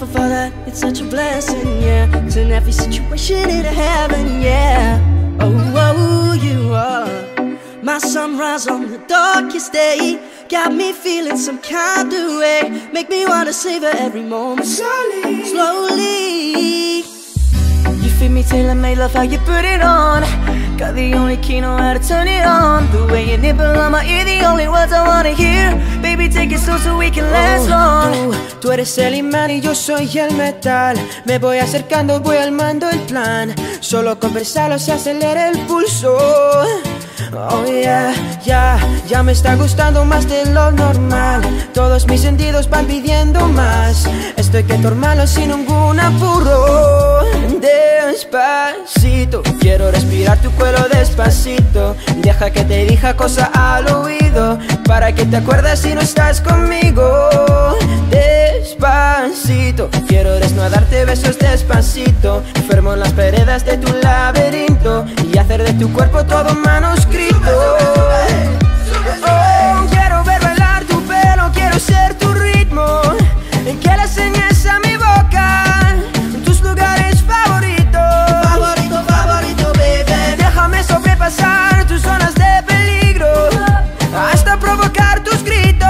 grateful for that, it's such a blessing, yeah. Turn every situation into heaven, yeah. Oh, oh, you are my sunrise on the darkest day. Got me feeling some kind of way. Make me wanna savor every moment. Slowly, slowly. You fit me till I made love, how you put it on. Got the only key, know how to turn it on. The way you nibble on my ear, the only words I wanna hear. Baby, take it slow so we can last long. Tú eres el imán y yo soy el metal. Me voy acercando, voy armando el plan. Solo conversarlo se acelera el pulso. Oh yeah, ya, ya me está gustando más de lo normal. Todos mis sentidos van pidiendo más. Estoy que tomarlo sin ningún apuro. Despacito, quiero respirar tu cuello despacito. Deja que te diga cosa al oído, para que te acuerdes si no estás conmigo. Despacito, quiero desnudarte besos despacito. Enfermo en las paredes de tu laberinto y hacer de tu cuerpo todo manuscrito. Oh, quiero ver bailar tu pelo, quiero ser tu ritmo. Que le enseñes a mi boca tus lugares favoritos. Favorito, favorito, baby. Déjame sobrepasar tus zonas de peligro hasta provocar tus gritos.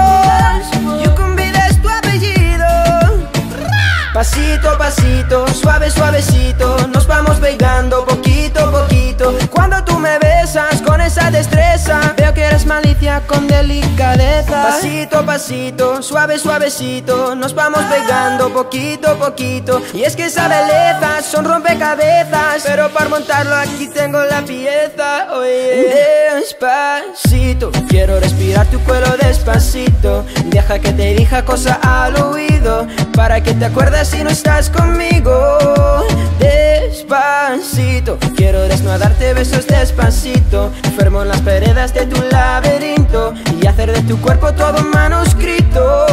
Yo convides tu apellido. Pasito, pasito, suave, suavecito. Nos vamos pegando poquito a poquito. Cuando tú me besas con esa destreza, veo que eres malicia con delicadeza. Pasito, pasito, suave, suavecito. Nos vamos pegando poquito a poquito. Y es que esa belleza son rompecabezas, pero para montarlo aquí tengo la pieza. Oye, despacito, quiero respirar tu cuello despacito. Deja que te diga cosa al oído, para que te acuerdes si no estás conmigo. Despacito, quiero desnudarte besos despacito. Enfermo en las paredes de tu laberinto y hacer de tu cuerpo todo manuscrito.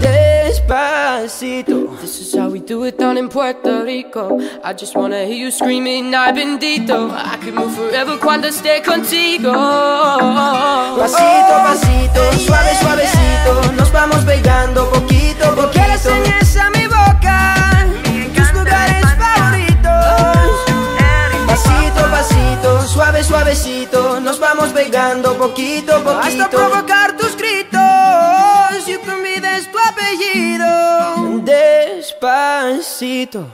Despacito. This is how we do it down in Puerto Rico. I just wanna hear you screaming, ay bendito. I can move forever cuando esté contigo. Pasito, pasito, suave, suavecito. Nos vamos pegando poquito a poquito. Suave, suavecito, nos vamos pegando poquito a poquito. Hasta provocar tus gritos, y convides tu apellido. Despacito.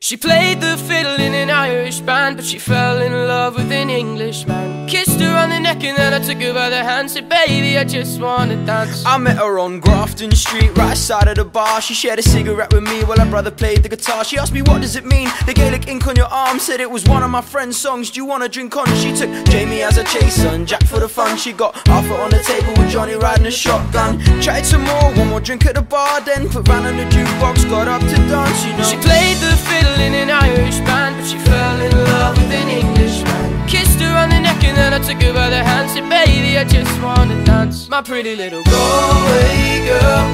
She played the fiddle in an Irish band, but she fell in love with an Englishman. Kissed her on the neck and then I took her by the hand. Said, baby, I just wanna dance. I met her on Grafton Street, right side of the bar. She shared a cigarette with me while her brother played the guitar. She asked me, what does it mean? The Gaelic ink on your arm. Said it was one of my friend's songs. Do you wanna drink on? She took Jamie as a chaser and Jack for the fun. She got Arthur on the table with Johnny riding a shotgun. Chatted some more, one more drink at the bar. Then put round on the jukebox, got up to dance, you know. She played the fiddle in an Irish band, but she fell in love with an Englishman. Kissed her on the neck and then I took her by the hand. Said, baby, I just wanna dance. My pretty little Galway girl.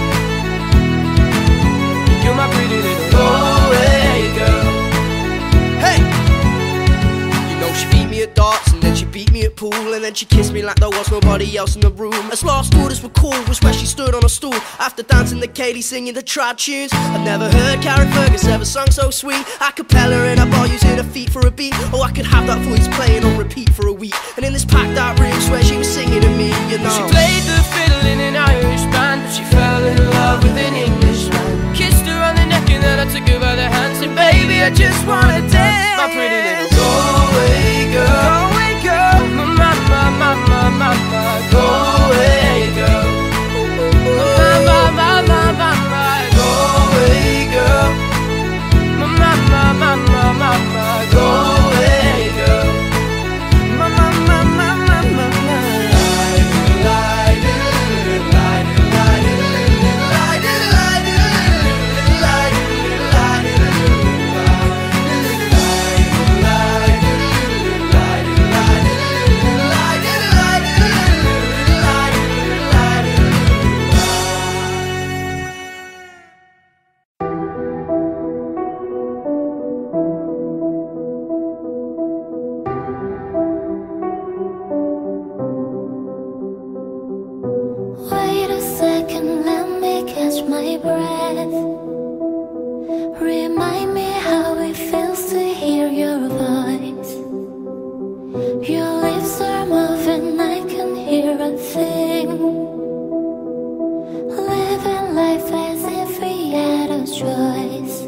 You're my pretty little Galway girl. Hey! You know she beat me at darts and then she beat me at pool, and then she kissed me like there was nobody else in the room. As last orders were called was where she stood on a stool, after dancing to Katie singing the trad tunes. I've never heard Karen Fergus ever sung so sweet. A cappella in a bar using her feet for a beat. Oh, I could have that voice playing on repeat for a week. And in this packed out room, swear she was singing to me, you know. She played the fiddle in an Irish band, but she fell in love with an Englishman. Kissed her on the neck and then I took her by the hand. Said, baby, I just wanna dance. My pretty little Galway girl. Galway girl, Galway girl, Galway girl. Remind me how it feels to hear your voice. Your lips are moving, I can hear a thing. Living life as if we had a choice.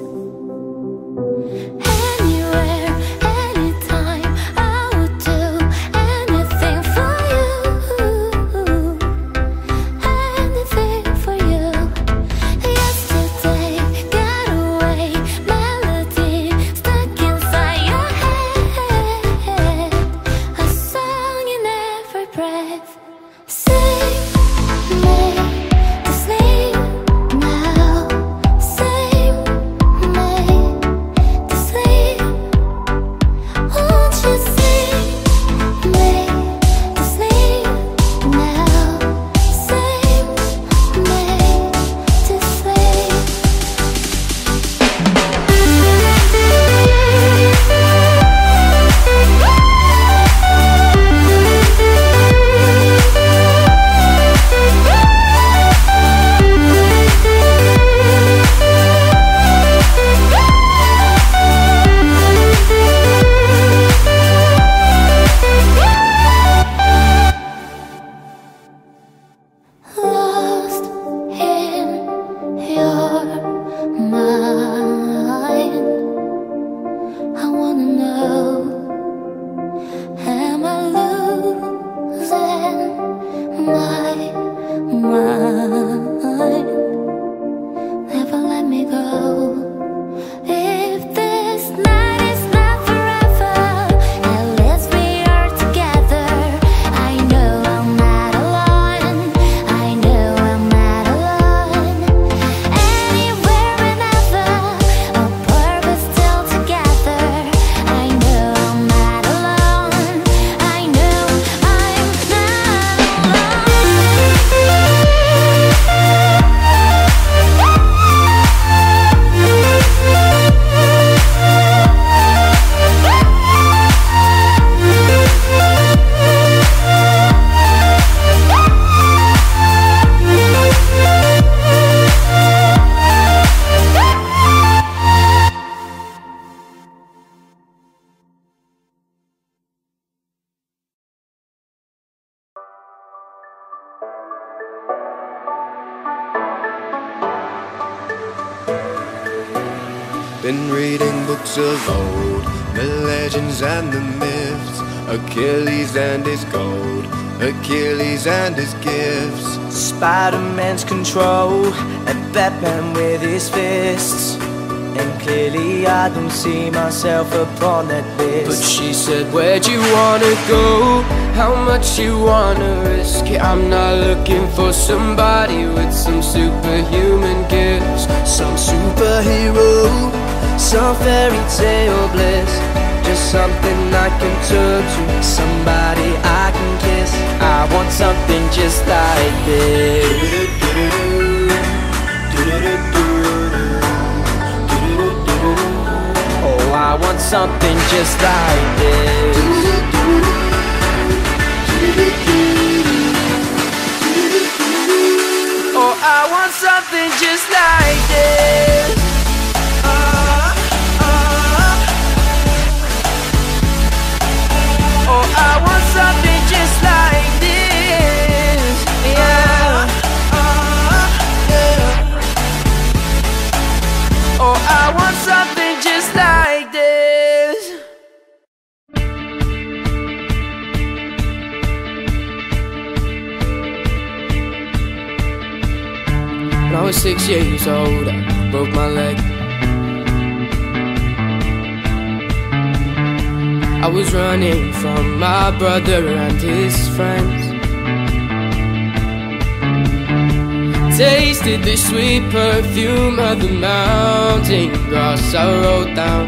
Been reading books of old, the legends and the myths, Achilles and his gold, Achilles and his gifts, Spider-Man's control, and Batman with his fists. And clearly I don't see myself upon that list. But she said, where'd you wanna go? How much you wanna risk it? I'm not looking for somebody with some superhuman gifts, some superhero, some fairy tale bliss, just something I can turn to, somebody I can kiss. I want something just like this. Oh, I want something just like this. Oh, I want something just like this. I want something just like this, yeah. Yeah. Oh, I want something just like this. When I was 6 years old, I broke my leg. I was running from my brother and his friends. Tasted the sweet perfume of the mountain grass I rolled down.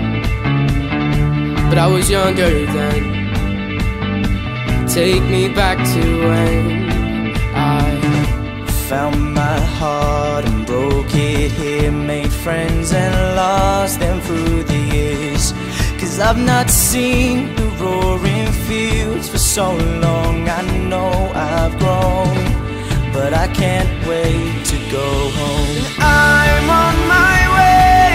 But I was younger then. Take me back to when I found my heart and broke it here. Made friends and lost them through the years. Cause I've not seen the roaring fields for so long. I know I've grown, but I can't wait to go home. I'm on my way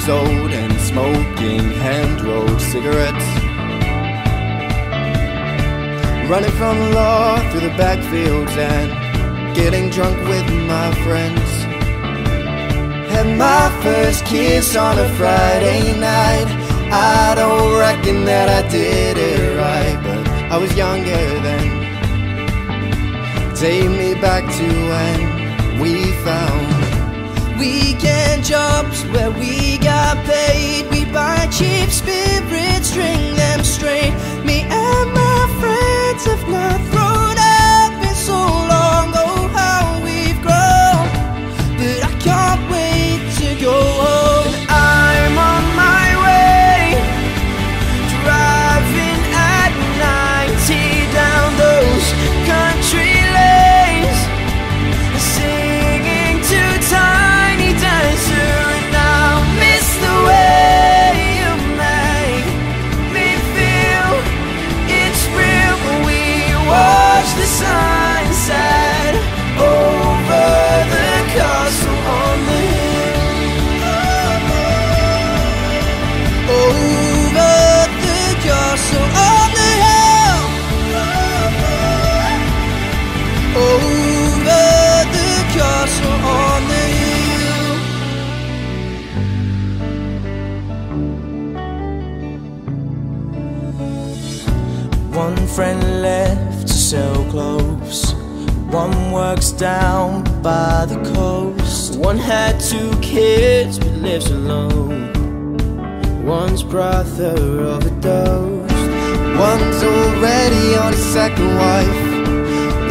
years old and smoking hand-rolled cigarettes, running from the law through the backfields and getting drunk with my friends. Had my first kiss on a Friday night. I don't reckon that I did it right, but I was younger then. Take me back to when we found weekend jobs where we got paid. We buy cheap spirits, drink them straight. Me and my friends have not thrown up in so long. Oh, how we've grown, but I can't wait to go home. One friend left to sell clothes, one works down by the coast. One had two kids but lives alone, one's brother overdosed. One's already on his second wife,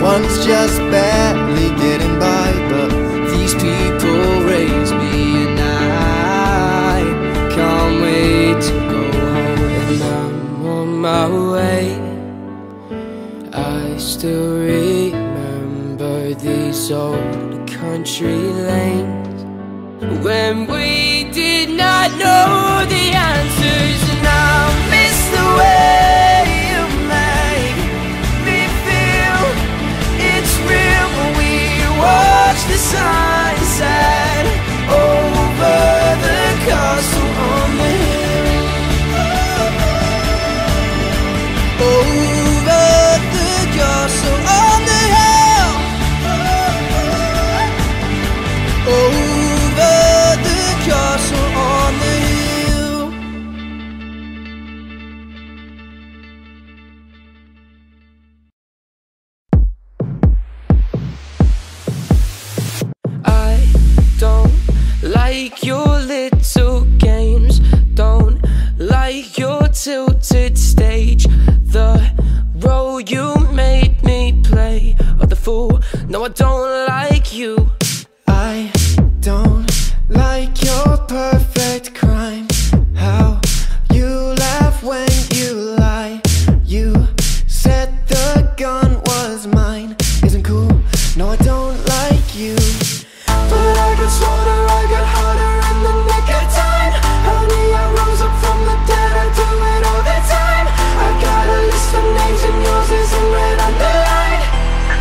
one's just barely getting by. But these people raise me and I can't wait to go home. And I'm on my way. I still remember these old country lanes when we did not know the answers, and I'll miss the way you made me feel. It's real when we watch the sunset over the castle on the hill. Like your little games, don't like your tilted stage. The role you made me play of the fool, no I don't like you. I don't like your perfect crime, how you laugh when you lie. You said the gun was mine, isn't cool, no I don't like you. But I got slaughter, I got harder in the nick of time. Honey, I rose up from the dead, I do it all the time. I got a list of names and yours is in red underline.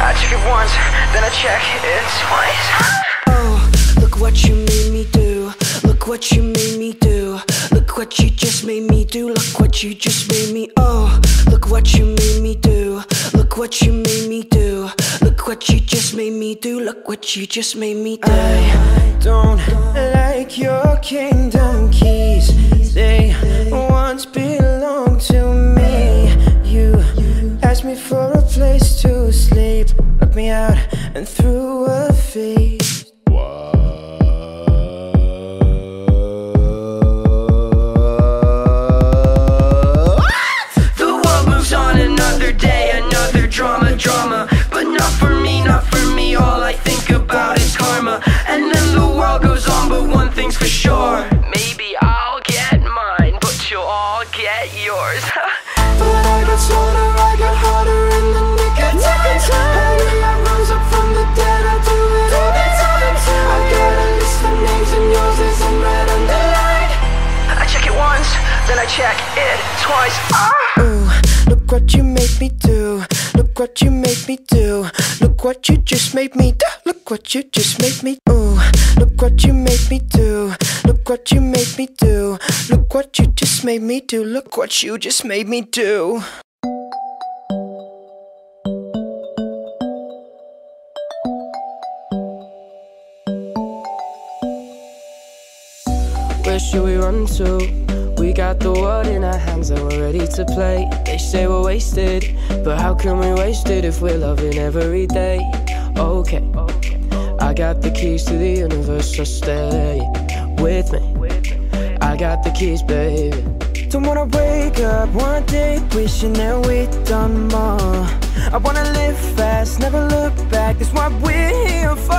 I check it once, then I check it twice. Oh, look what you made me do, look what you made me do, look what you just made me do, look what you just made me. Oh, look what you made me do, look what you made me do, look what you just made me do, look what you just made me do. I don't like your kingdom keys, they once belonged to me. You asked me for a place to sleep, locked me out and threw a feast. Drama, drama, but not for me, not for me. All I think about is karma. And then the world goes on, but one thing's for sure. Maybe I'll get mine, but you'll all get yours. But I got slower, I got harder in the nick of time. Honey, I rose up from the dead, I do it all the time. I got a list of names and yours is in red underline. I check it once, then I check it twice. Ah! Ooh, Look what you made me do. Look what you made me do. Look what you just made me do. Look what you just made me do. Look what you made me do. Look what you made me do. Look what you just made me do. Look what you just made me do. Where should we run to? We got the world in our hands and we're ready to play. They say we're wasted, but how can we waste it if we're loving every day? Okay, I got the keys to the universe, so stay with me. I got the keys, baby. Don't wanna wake up one day wishing that we'd done more. I wanna live fast, never look back, that's what we're here for.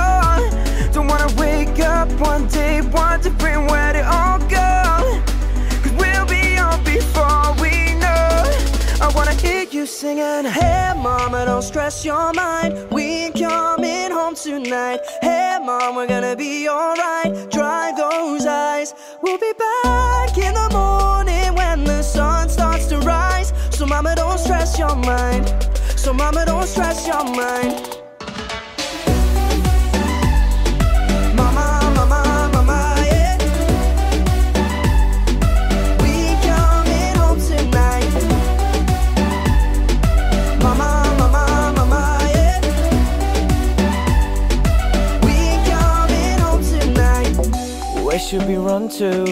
Don't wanna wake up one day wondering where they all go, cause we'll be on before we know. I wanna hear you singing, hey mama, don't stress your mind, we ain't coming home tonight. Hey mom, we're gonna be alright, dry those eyes. We'll be back in the morning when the sun starts to rise. So mama, don't stress your mind. So mama, don't stress your mind. Should we run to?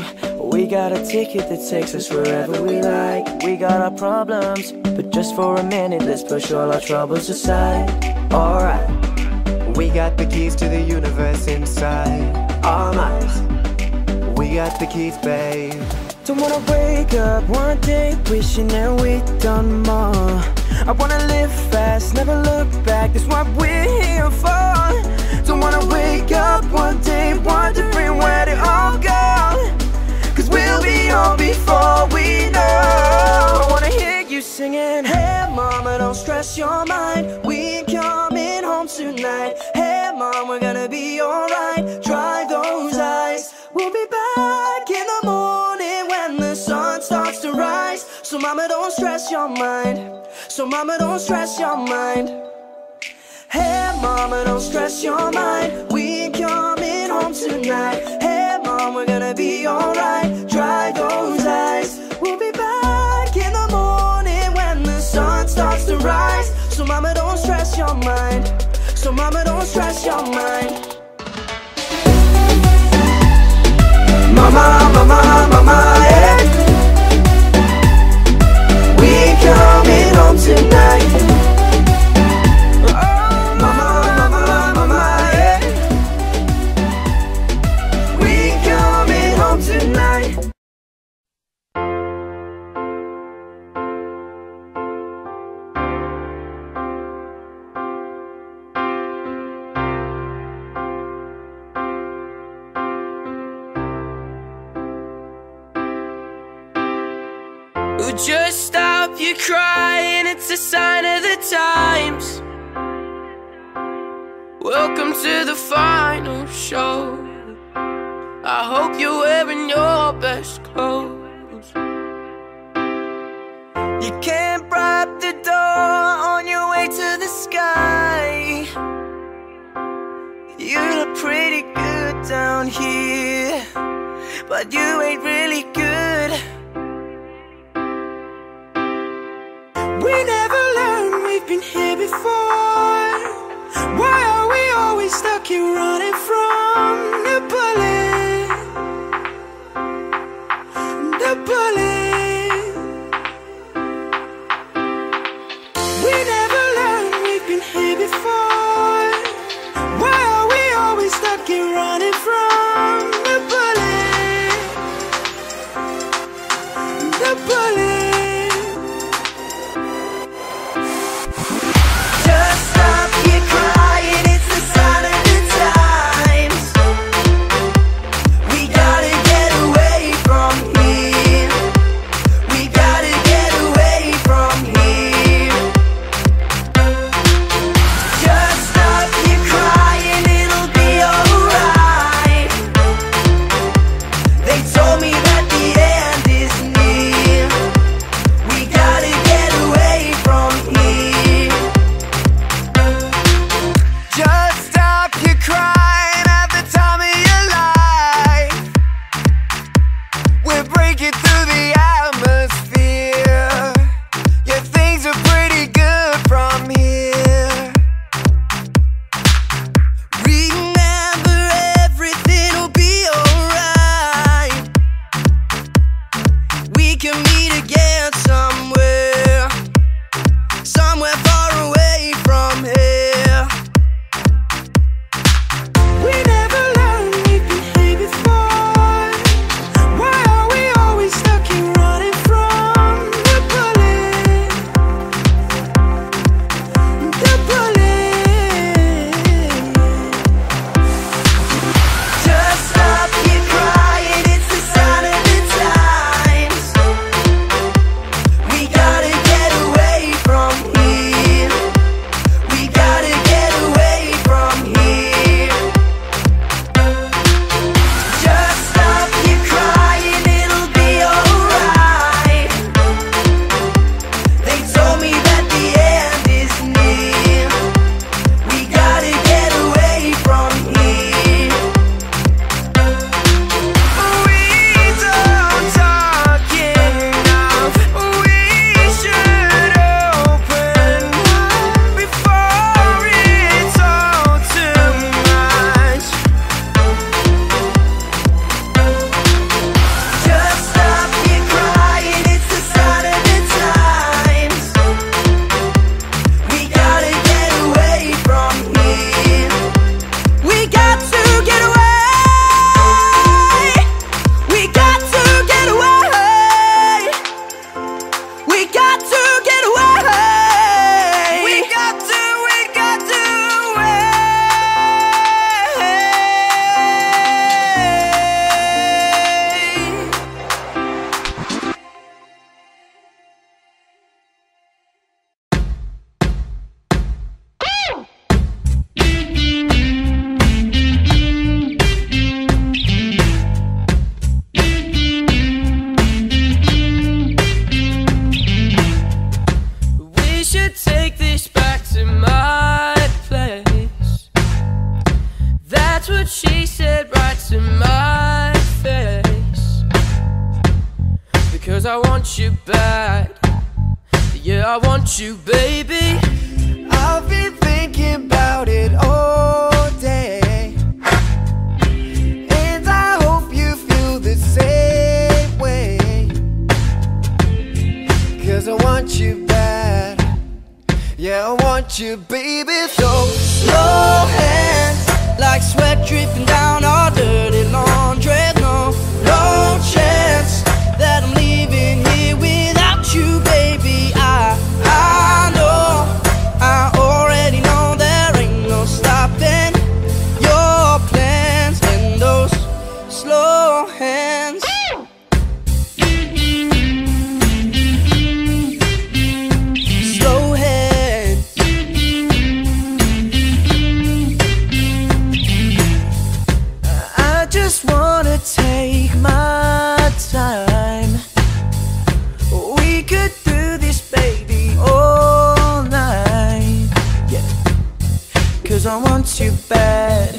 We got a ticket that takes us wherever we like. We got our problems, but just for a minute, let's push all our troubles aside. Alright, we got the keys to the universe inside our minds. We got the keys, babe. Don't wanna wake up one day wishing that we'd done more. I wanna live fast, never look back, that's what we're here for. Don't wanna wake up one day wondering where they all go, cause we'll be on before we know. I wanna hear you singing, hey mama, don't stress your mind, we ain't coming home tonight. Hey mom, we're gonna be alright, dry those eyes. We'll be back in the morning when the sun starts to rise. So mama, don't stress your mind. So mama, don't stress your mind. Hey mama, don't stress your mind, we ain't coming home tonight. Hey mom, we're gonna be alright, dry those eyes. We'll be back in the morning when the sun starts to rise. So mama, don't stress your mind. So mama, don't stress your mind. Mama, mama, mama, yeah. We ain't coming home tonight. Just stop your crying, it's a sign of the times. Welcome to the final show. I hope you're wearing your best clothes. You can't bribe the door on your way to the sky. You look pretty good down here, but you ain't really good. We never learn, we've been here before. Why are we always stuck here running from the bullet? The bullet. We never learn, we've been here before. Why are we always stuck here running from the bullet? The bullet. take you through the atmosphere. Yeah, things are pretty good from here. Remember, everything'll be alright. We can meet again somewhere, somewhere far away from here. We never learned we'd behave before. Why are we always stuck in running from the police? Just stop, keep crying, it's the sign of the times. We gotta get away from here. We gotta get away from here. Just stop, keep crying, it'll be alright. They told me that the end is near. We gotta get away from here. We don't talk enough. We should open up before it's all too much. Just stop, keep crying, it's the sign of the times. We gotta get away from here. We got to get away. We got to get away. We got to get away. We got to away. We should take this back to my place. That's what she said right to my face. Because I want you bad. Yeah, I want you, baby. I've been thinking about it all day, and I hope you feel the same way. Cause I want you bad. Yeah, I want you, baby. So slow hands, like sweat dripping down our dirty laundry. No, no chance that I'm leaving here without you, baby. I know, I already know there ain't no stopping your plans and those slow hands. Slow hands. I just wanna take my time. We could do this, baby, all night. Yeah, cause I want you bad.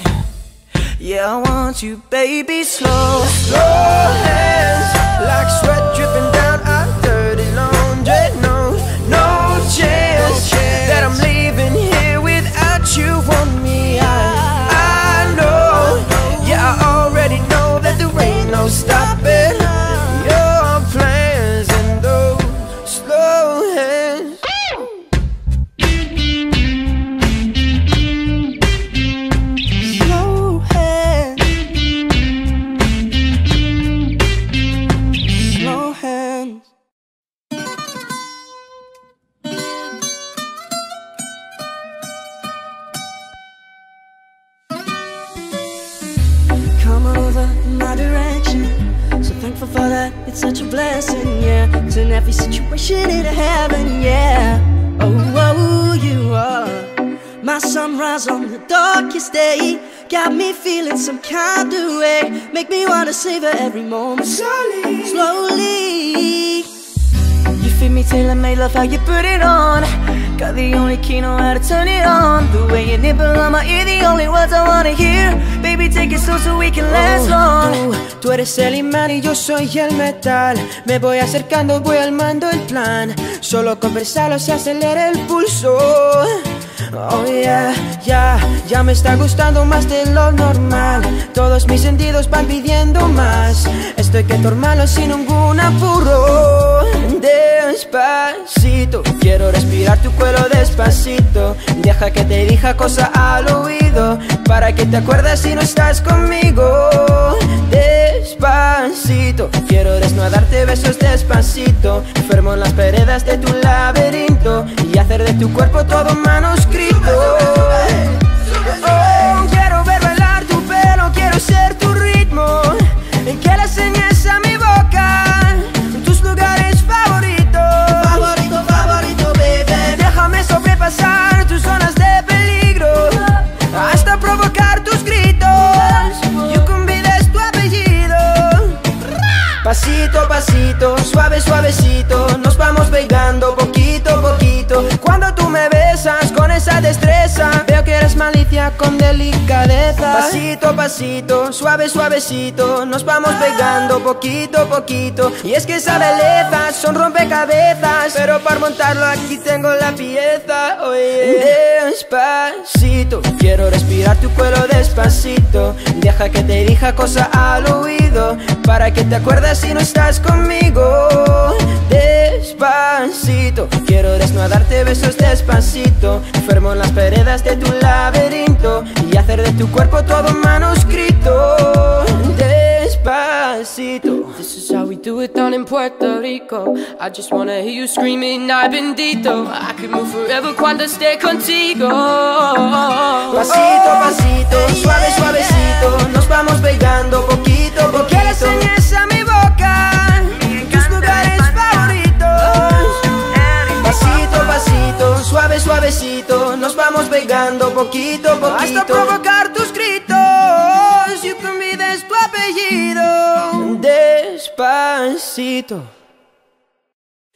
Yeah, I want you, baby. Slow, slow hands, like sweat dripping down our dirty laundry. No, no chance that I'm leaving here without you on me. I know, yeah, I already know that there ain't no stopping your plans and those slow hands. Slow hands. Slow hands. Come on over my direction. So thankful for that, it's such a blessing, yeah. Turn every situation into heaven, yeah. Oh, oh, you are my sunrise on the darkest day. Got me feeling some kind of way. Make me wanna savor every moment slowly. You feel with me till I made love, how you put it on. Got the only key, know how to turn it on. The way you nibble on my ear, the only words I wanna hear. Baby, take it slow so we can last long. Tú eres el imán y yo soy el metal. Me voy acercando, voy armando el plan. Solo conversarlo se acelera el pulso. Oh yeah, ya, ya me está gustando más de lo normal. Todos mis sentidos van pidiendo más. Estoy que tomarlo sin ningún apuro. Despacito, quiero respirar tu cuello despacito. Deja que te diga cosa al oído, para que te acuerdes si no estás conmigo. Despacito, quiero desnudarte besos despacito. Enfermo en las paredes de tu laberinto y hacer de tu cuerpo todo manuscrito. Oh, quiero ver bailar tu pelo, quiero ser tu ritmo, que le enseñes a mi boca tus lugares favoritos. Favorito, favorito, baby. Déjame sobrepasar tus zonas de peligro hasta provocar tus gritos. Yo convides tu apellido. Pasito, pasito, suave, suavecito. Nos vamos pegando poquito a poquito. Cuando tú me besas con esa destreza, veo que eres malicia con delicadeza. Pasito, pasito, suave, suavecito. Nos vamos pegando poquito a poquito. Y es que esas bellezas son rompecabezas, pero para montarlo aquí tengo la pieza. Oye, despacito, quiero respirar tu cuello despacito. Deja que te diga cosa al oído, para que te acuerdes si no estás conmigo. Despacito, quiero desnudarte besos despacito. Enfermo en las paredes de tu laberinto y hacer de tu cuerpo todo manuscrito. Despacito. This is how we do it down in Puerto Rico. I just wanna hear you screaming, ay bendito. I could move forever cuando esté contigo. Pasito, pasito, suave, suavecito. Nos vamos pegando poquito a poquito. Suave, suavecito, nos vamos pegando poquito a poquito, hasta provocar tus gritos y convides tu apellido. Despacito.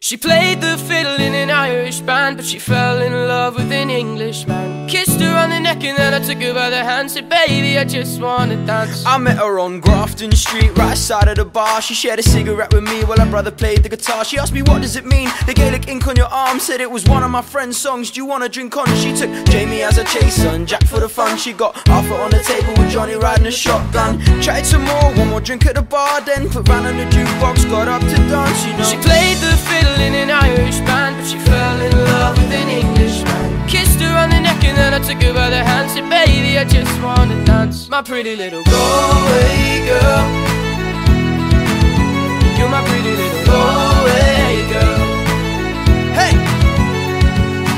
She played the fiddle in an Irish band, but she fell in love with an Englishman. Kissed her on the neck and then I took her by the hand. Said, baby, I just wanna dance. I met her on Grafton Street, right side of the bar. She shared a cigarette with me while her brother played the guitar. She asked me, what does it mean? The Gaelic ink on your arm. Said it was one of my friend's songs. Do you wanna drink on? She took Jamie as a chaser and Jack for the fun. She got Arthur on the table with Johnny riding a shotgun. Chatted some more, one more drink at the bar. Then put round on the jukebox, got up to dance, you know. She played the fiddle in an Irish band, but she fell in love with an Englishman. Kissed her on the neck and then I took her by the hand. Said, baby, I just wanna dance. My pretty little Galway girl. You're my pretty little Galway girl. Hey!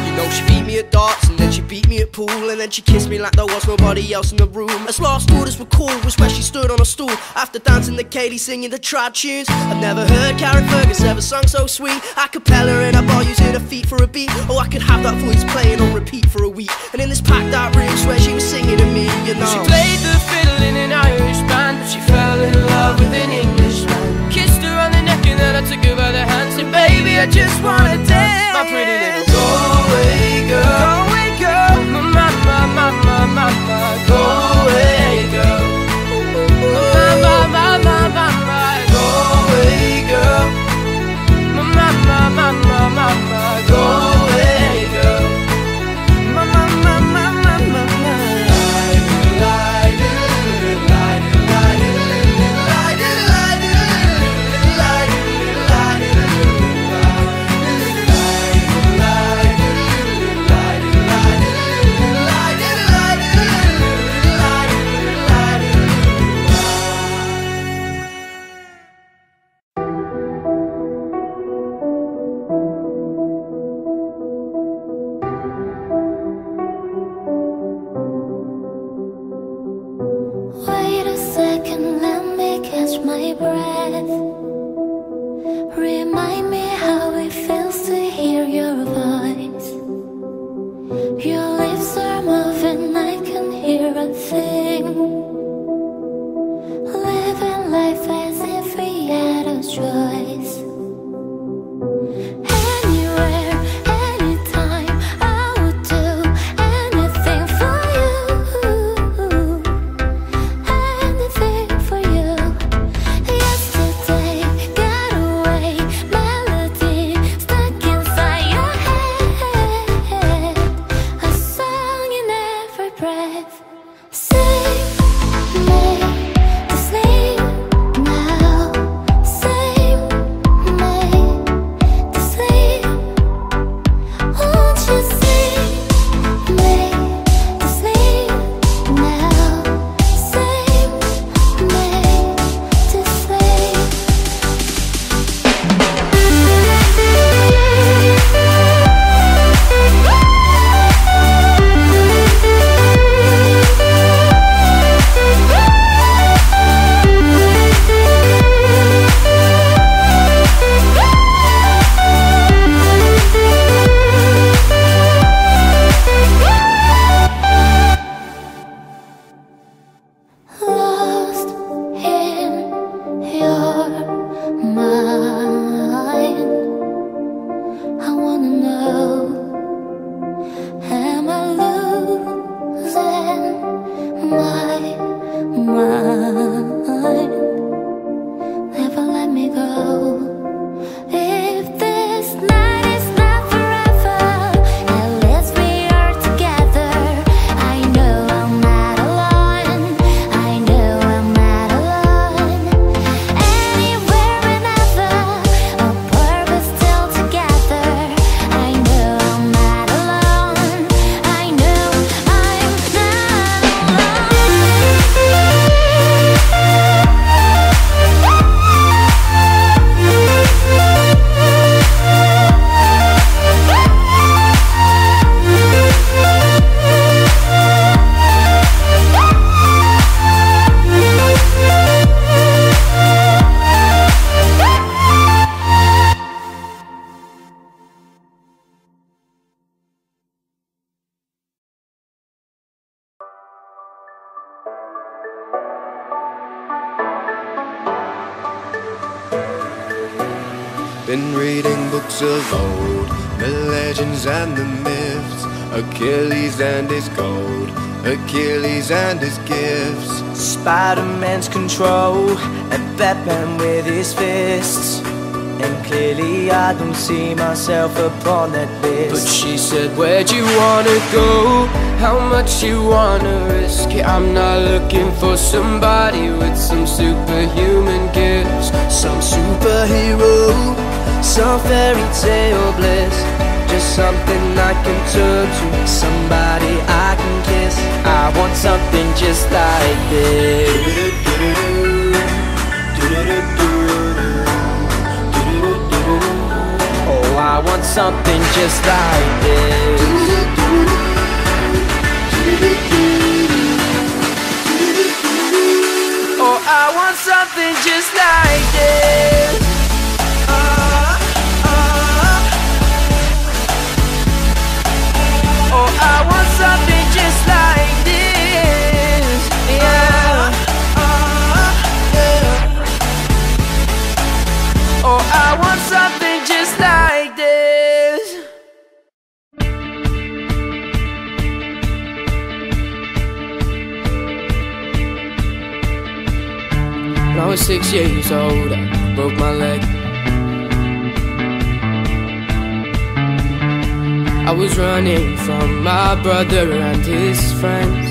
You know she beat me at darts and then she beat me at pool, and then she kissed me like there was nobody else in the room. As last orders were cool was where she stood on a stool after dancing the Katie singing the trad tunes. I've never heard Karen Fergus ever sung so sweet. A cappella in a bar using her feet for a beat. Oh, I could have that voice playing on repeat for a week. And in this packed out room where she was singing to me, you know. She played the fiddle in an Irish band, but she fell in love with an Englishman. Kissed her on the neck and then I took her by the hand. Said, baby, I just wanna dance. My pretty little Galway girl. been reading books of old, the legends and the myths, Achilles and his gold, Achilles and his gifts, Spider-Man's control, and Batman with his fists. And clearly I don't see myself upon that list. But she said, where'd you wanna go? How much you wanna risk it? I'm not looking for somebody with some superhuman gifts, some superhero, some fairy tale bliss, just something I can turn to, somebody I can kiss. I want something just like this. I want something just like this. Oh, I want something just like this. Oh, I want something just like this. Yeah. Oh, I want something just like this. When I was 6 years old, I broke my leg. I was running from my brother and his friends.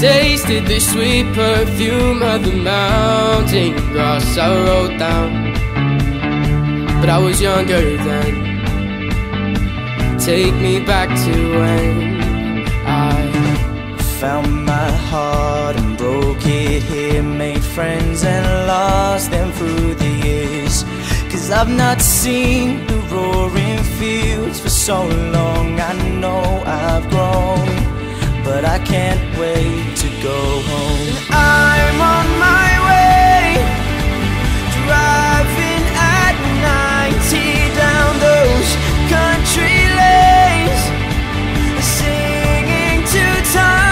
Tasted the sweet perfume of the mountain grass I rolled down. But I was younger then. Take me back to when I found my heart and broke it here, made friends and lost them through the years. Cause I've not seen the roaring fields for so long. I know I've grown, but I can't wait to go home. I'm on my way, driving at 90 down those country lanes, singing to time.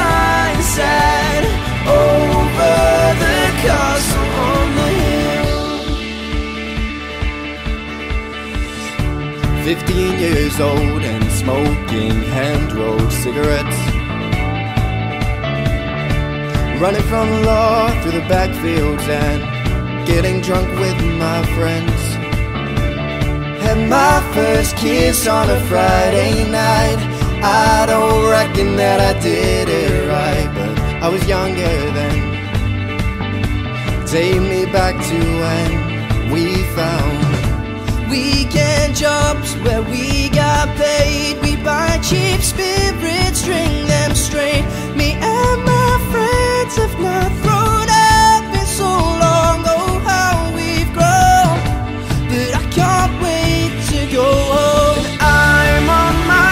Sunset over the castle on the hill. 15 years old and smoking hand-rolled cigarettes, running from the law through the backfields and getting drunk with my friends. Had my first kiss on a Friday night. I don't reckon that I did it right, but I was younger then. Take me back to when we found weekend jobs where we got paid. We buy cheap spirits, drink them straight. Me and my friends have not thrown up in so long. Oh, how we've grown, but I can't wait to go home. I'm on my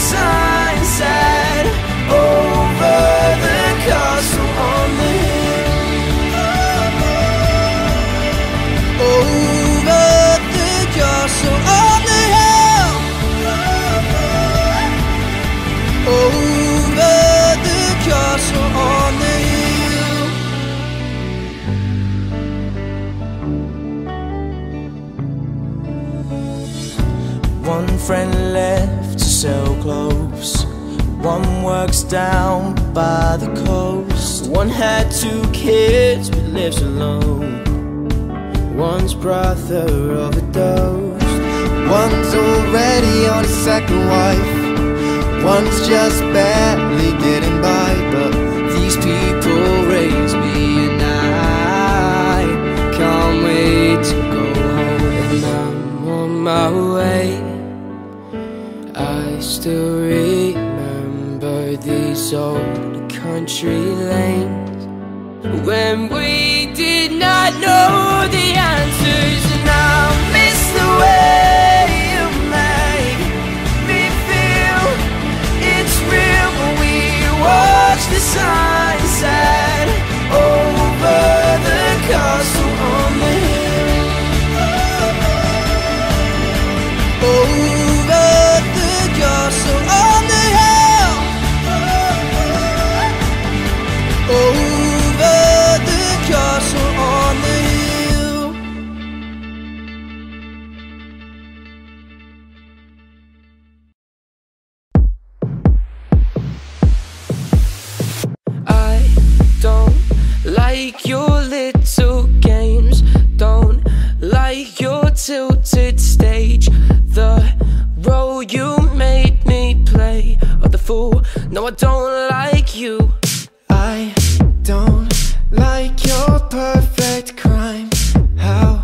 sunset over the castle on the hill, over the castle on the hill, over the castle on the hill. One friend left so close, one works down by the coast. One had 2 kids but lives alone. One's brother overdosed. One's already on his second wife. One's just barely getting by. But these people raise me and I can't wait to go home. And I'm on my way. I still remember these old country lanes when we did not know the answers. And I'll miss the way you made me feel. It's real when we watch the sunset over the castle on the hill. Over the castle on the hill. Over the castle on the hill. I don't like your little games. Don't like your tilted stage. The role you made me play of the fool. No, I don't like you. I don't like your perfect crime. How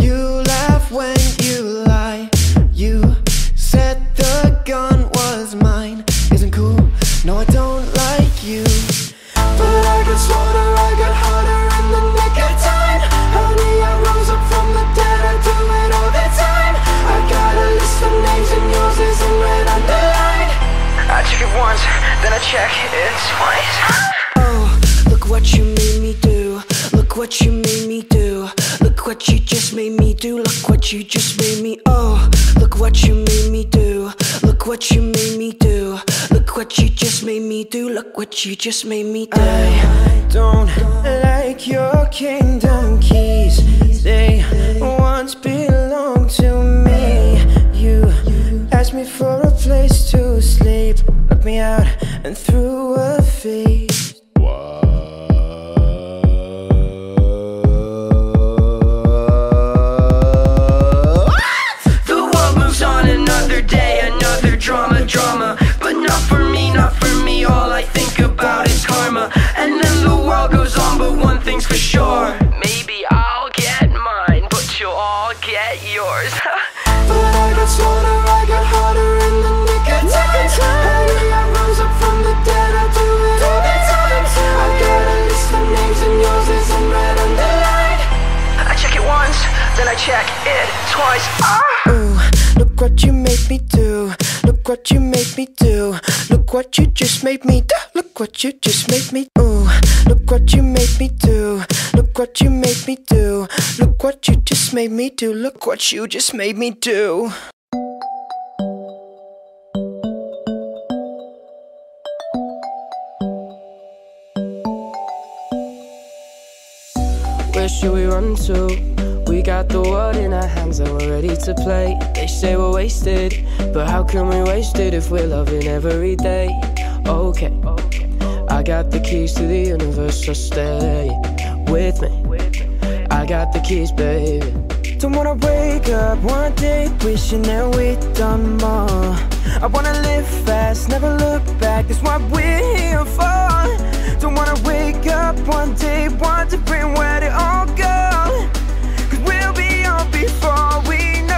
you laugh when you lie. You said the gun was mine. Isn't cool. No, I don't like you. But I got slaughter, I got harder in the nick of time. Honey, I rose up from the dead, I do it all the time. I got a list of names and yours is in red underline. I check it once, then I check it twice. Oh, look what you made me do. Look what you made me do. Look what you just made me do. Look what you just made me. Oh, look what you made me do. Look what you made me do. Look what you just made me do. Look what you just made me do. I don't like your kingdom keys. They once belonged to me. You asked me for a place to sleep, locked me out and threw a feast. Drama, but not for me, not for me. All I think about is karma. And then the world goes on, but one thing's for sure. Maybe I'll get mine, but you'll all get yours. But I got slaughter, I got harder in the nick of time. Honey, I rose up from the dead, I do it all the time. I got a list of names and yours is in red underline. I check it once, then I check it twice. Ah! Ooh, look what you made me do. Look what you made me do. Look what you just made me do. Look what you just made me do. Look what you made me do. Look what you made me do. Look what you just made me do. Look what you just made me do. Where should we run to? We got the world in our hands and we're ready to play. They say we're wasted, but how can we waste it if we're loving every day? Okay, I got the keys to the universe, so stay with me. I got the keys, baby. Don't wanna wake up one day wishing that we'd done more. I wanna live fast, never look back, that's what we're here for. Don't wanna wake up one day wondering where they all go. Before we know,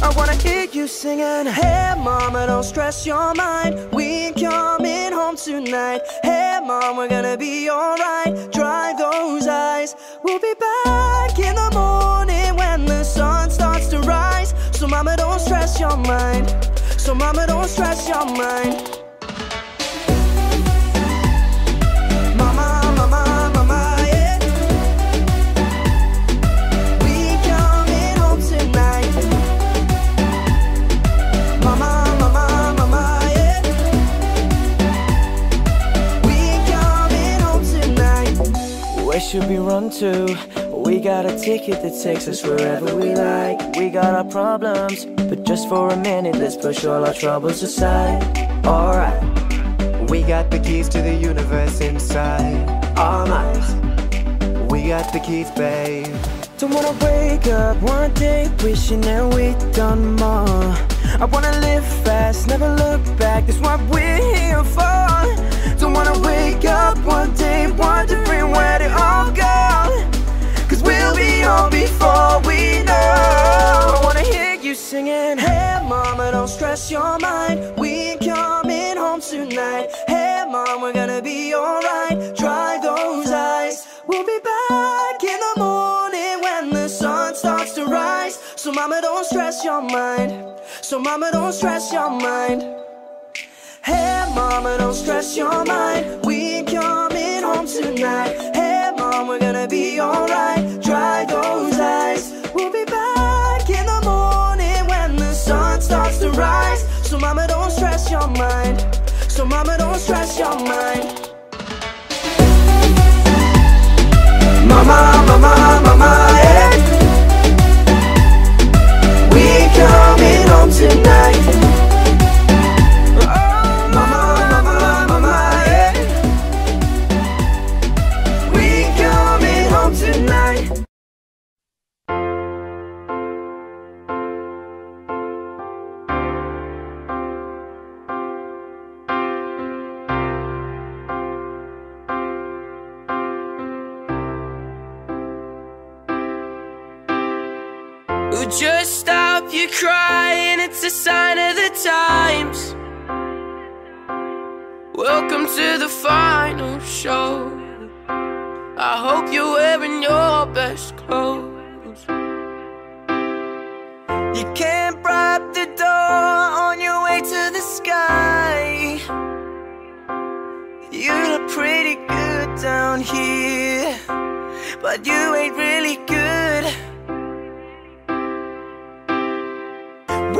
I wanna hear you singing. Hey mama, don't stress your mind. We ain't coming home tonight. Hey mom, we're gonna be alright. Dry those eyes. We'll be back in the morning when the sun starts to rise. So mama, don't stress your mind. So mama, don't stress your mind. Should we run to? We got a ticket that takes us wherever we like. We got our problems, but just for a minute, let's push all our troubles aside. Alright, we got the keys to the universe inside our minds. We got the keys, babe. Don't wanna wake up one day wishing that we'd done more. I wanna live fast, never look back, that's what we're here for. Don't wanna wake up one day wondering where they all go. Cause we'll be on before we know. I wanna hear you singing. Hey mama, don't stress your mind. We ain't coming home tonight. Hey mom, we're gonna be alright. Dry those eyes. mama, don't stress your mind. So mama, don't stress your mind. Hey mama, don't stress your mind. We coming home tonight. Hey mom, we're gonna be alright. Dry those eyes. We'll be back in the morning when the sun starts to rise. So mama, don't stress your mind. So mama, don't stress your mind. Mama, mama, mama, yeah. We coming home tonight. Oh, mama, mama, mama, yeah. We coming home tonight. Just stop your crying, it's a sign of the times. Welcome to the final show. I hope you're wearing your best clothes. You can't bribe the door on your way to the sky. You look pretty good down here, but you ain't really good.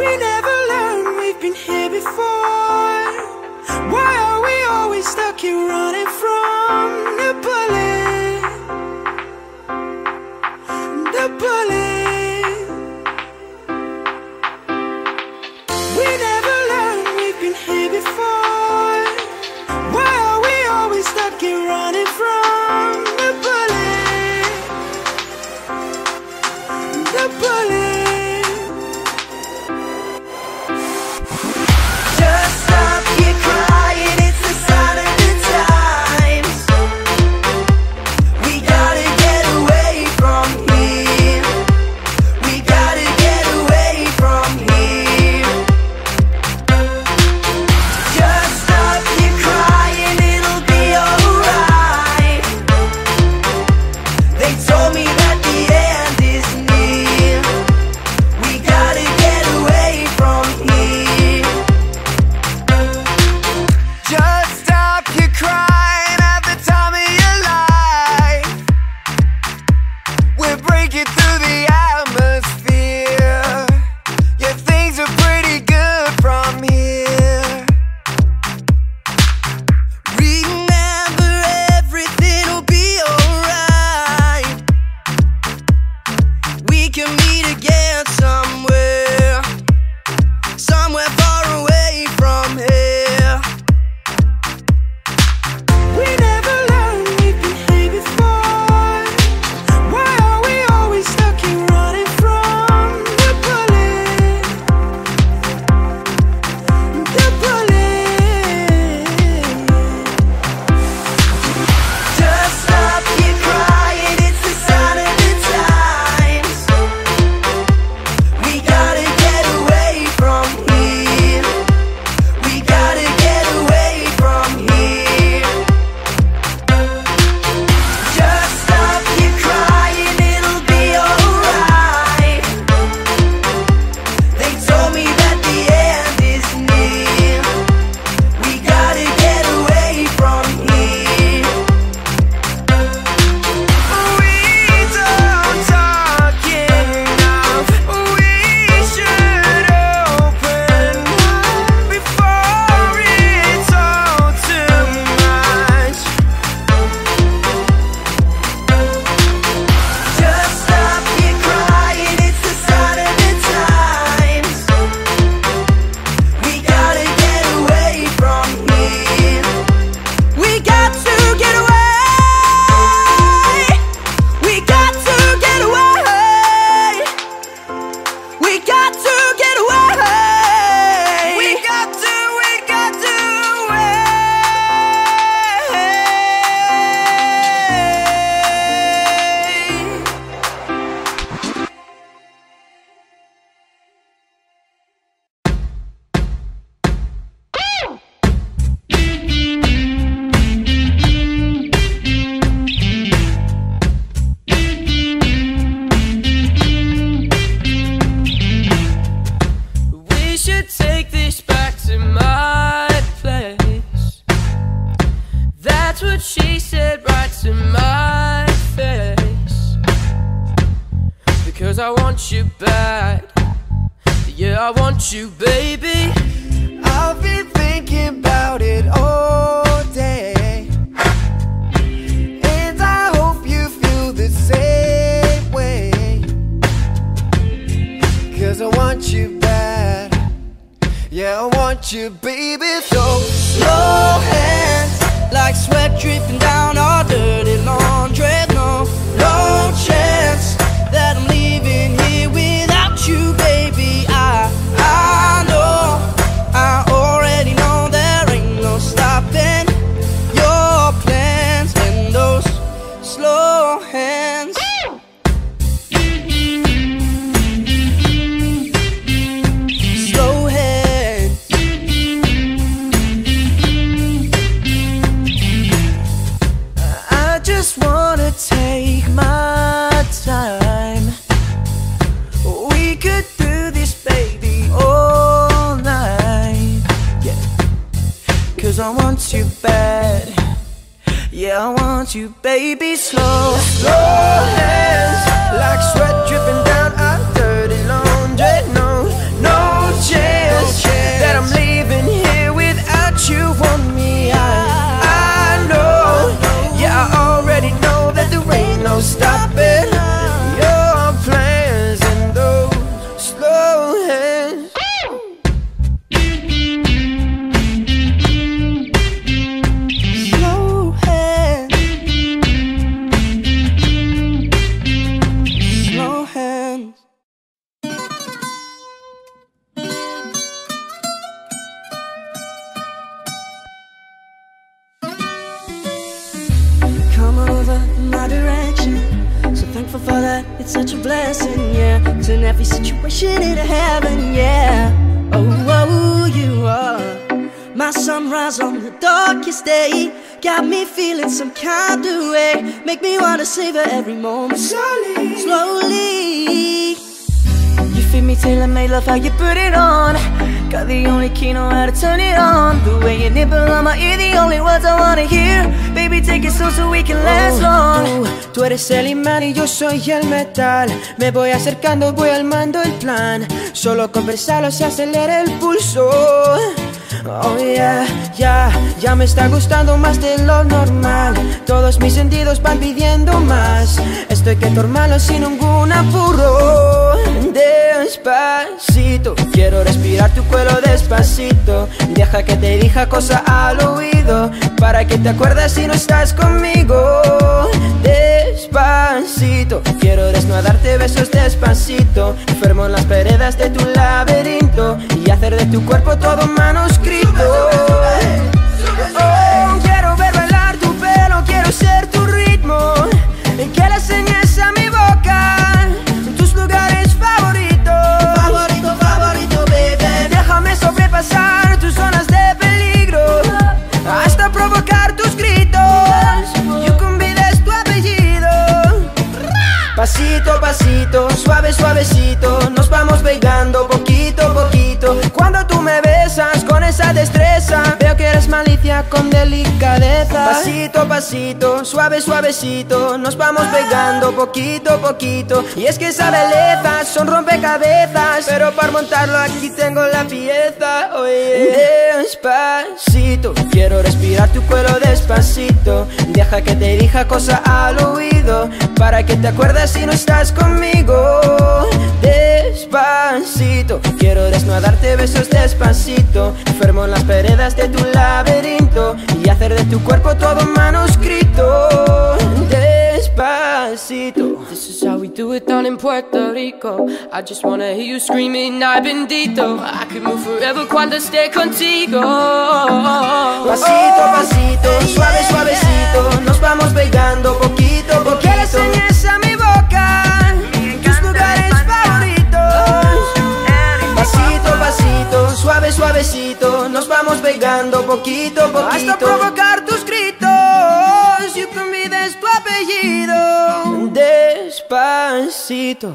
We never learn, we've been here before. Why are we always stuck here running from the bullet? The bullet. We never learn, we've been here before. Why are we always stuck here running from the bullet? I want you bad. Yeah, I want you, baby. I've been thinking about it all day, and I hope you feel the same way, 'cause I want you bad. Yeah, I want you, baby. So slow hands, like sweat dripping down our dirty laundry. No, no chance that I'm leaving here without you, baby. I know, I already know there ain't no stopping your plans and those slow hands. Slow hands. I just wanna take my time. I want you bad. Yeah, I want you, baby. Slow, slow hands, like sweat dripping down our dirty laundry. No, no chance that I'm leaving here without you on me. I know, yeah, I already know that there ain't no stopping your plans and those slow hands. For that, it's such a blessing, yeah. Turn every situation into heaven, yeah. Oh, oh, you are my sunrise on the darkest day. Got me feeling some kind of way. Make me wanna savor every moment. Slowly, slowly. You feel me till I made love, how you put it on. Got the only key, know how to turn it on. The way you nibble on my ear, the only words I wanna hear. Baby, take it slow so we can last long. Tú eres el imán y yo soy el metal. Me voy acercando, voy armando el plan. Solo conversarlo se acelera el pulso. Oh yeah, yeah, ya me está gustando más de lo normal. Todos mis sentidos van pidiendo más. Estoy que tomarlo sin ningún apuro. Despacito, quiero respirar tu cuello despacito. Deja que te diga cosa al oído, para que te acuerdes si no estás conmigo. Despacito, quiero desnudarte besos despacito. Enfermo en las paredes de tu laberinto y hacer de tu cuerpo todo manuscrito. Oh, quiero ver bailar tu pelo, quiero ser tu ritmo. Que le enseñes a mi boca tus lugares favoritos. Favorito, favorito, baby. Déjame sobrepasar tus zonas de peligro hasta provocar tus gritos. Yo convides tu apellido. Pasito, pasito, suave, suavecito. Nos vamos pegando poquito a poquito. Cuando tú me besas con esa destreza, veo que eres malicia con delicadeza. Pasito, pasito, suave, suavecito. Nos vamos pegando poquito a poquito. Y es que esas bellezas son rompecabezas, pero para montarlo aquí tengo la pieza. Oye, despacito, quiero respirar tu cuello despacito. Deja que te diga cosa al oído, para que te acuerdes si no estás conmigo. Despacito, quiero desnudarte besos despacito. Enfermo en las paredes de tu laberinto y hacer de tu cuerpo todo manuscrito. Despacito. This is how we do it down in Puerto Rico. I just wanna hear you screaming, ay bendito. I can move forever cuando esté contigo. Pasito, pasito, suave, suavecito. Nos vamos pegando poquito a poquito. Que enseñes a mi boca tus lugares favoritos. Pasito, pasito, suave, suavecito. Nos vamos pegando poquito a poquito. Hasta provocar tus gritos y convides tu apellido. Despacito.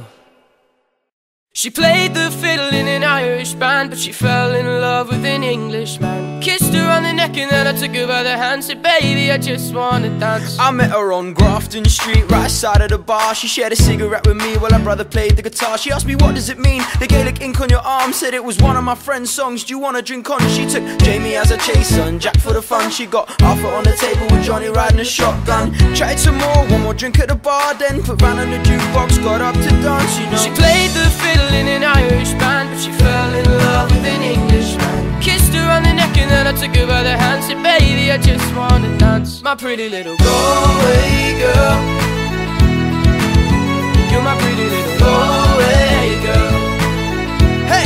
She played the fiddle in an Irish band, but she fell in love with an Englishman. Kissed her on the neck and then I took her by the hand. Said, baby, I just wanna dance. I met her on Grafton Street, right side of the bar. She shared a cigarette with me while her brother played the guitar. She asked me, what does it mean, the Gaelic ink on your arm? Said it was one of my friend's songs, do you wanna drink on? She took Jamie as a chaser and Jack for the fun. She got Arthur on the table with Johnny riding a shotgun. Chatted some more, one more drink at the bar then. Put Van on the jukebox, got up to dance, you know. She played the fiddle in an Irish band, but she fell in love with an Englishman. Kissed her on the neck and then I took her by the hand. Said, baby, I just wanna dance. My pretty little Galway girl, you're my pretty little Galway girl. Hey!